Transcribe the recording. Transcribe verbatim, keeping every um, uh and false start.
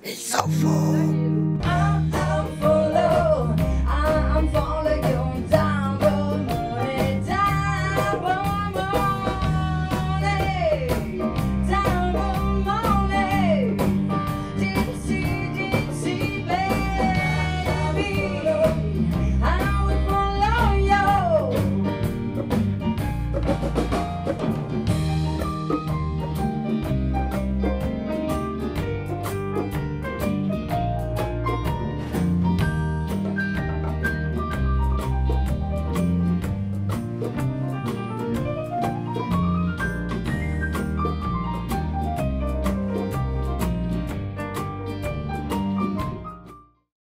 It's so full.